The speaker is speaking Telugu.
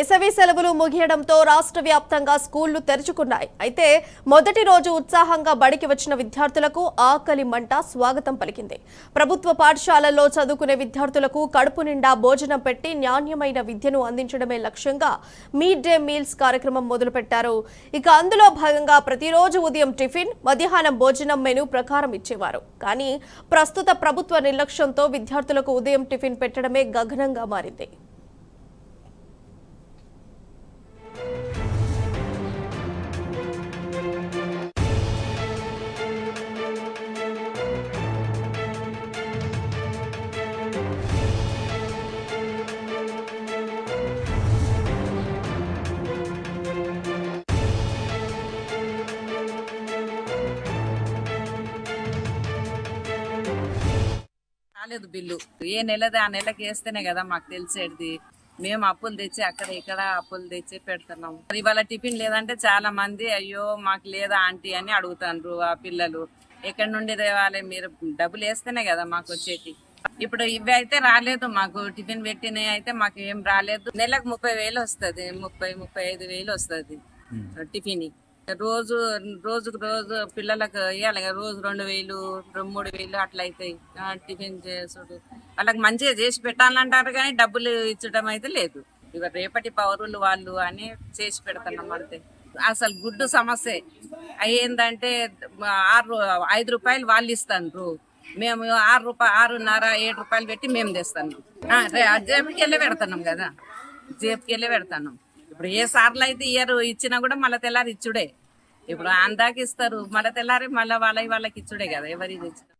వేసవి సెలవులు ముగియడంతో రాష్ట్ర వ్యాప్తంగా స్కూళ్లు తెరుచుకున్నాయి. అయితే మొదటి రోజు ఉత్సాహంగా బడికి వచ్చిన విద్యార్థులకు ఆకలి మంట స్వాగతం పలికింది. ప్రభుత్వ పాఠశాలల్లో చదువుకునే విద్యార్థులకు కడుపు నిండా భోజనం పెట్టి నాణ్యమైన విద్యను అందించడమే లక్ష్యంగా మిడ్ డే మీల్స్ కార్యక్రమం మొదలుపెట్టారు. ఇక అందులో భాగంగా ప్రతిరోజు ఉదయం టిఫిన్, మధ్యాహ్నం భోజనం మెనూ ప్రకారం ఇచ్చేవారు. కానీ ప్రస్తుత ప్రభుత్వ నిర్లక్ష్యంతో విద్యార్థులకు ఉదయం టిఫిన్ పెట్టడమే గగనంగా మారింది. రాలేదు బిల్లు, ఏ నెలది ఆ నెలకి వేస్తేనే కదా మాకు తెలిసేది. మేము అప్పులు తెచ్చి అక్కడ ఇక్కడ అప్పులు తెచ్చి పెడుతున్నాము. ఇవాళ టిఫిన్ లేదంటే చాలా మంది అయ్యో మాకు లేదా ఆంటీ అని అడుగుతారు. ఆ పిల్లలు ఎక్కడి నుండి తేవాలి, మీరు డబ్బులు వేస్తేనే కదా మాకు వచ్చేటి. ఇప్పుడు ఇవి అయితే రాలేదు, మాకు టిఫిన్ పెట్టినవి అయితే మాకు ఏం రాలేదు. నెలకు 30,000 వస్తుంది, 30-35,000 వస్తుంది టిఫిన్. రోజుకు పిల్లలకు వేయాలి కదా, రోజు 2,000-3,000 అట్లా అవుతాయి టిఫిన్ చేసుడు. వాళ్ళకి మంచిగా చేసి పెట్టాలంటారు కానీ డబ్బులు ఇచ్చడం అయితే లేదు. ఇక రేపటి పౌరులు వాళ్ళు అని చేసి పెడతాం. అంతే అసలు గుడ్డు సమస్య అయ్యిందంటే 5 రూపాయలు వాళ్ళు ఇస్తాను, మేము 6.5-7 రూపాయలు పెట్టి మేము తెస్తాను. జేబుకి వెళ్ళే పెడతాం కదా, జేబుకి వెళ్ళే పెడతాను. ఇప్పుడు ఏ సార్లు అయితే ఇయ్యరు, ఇచ్చినా కూడా మళ్ళీ తెల్లారి ఇచ్చుడే. ఇప్పుడు అందాక ఇస్తారు, మళ్ళీ తెల్లారి మళ్ళీ వాళ్ళకి ఇచ్చుడే కదా ఎవరి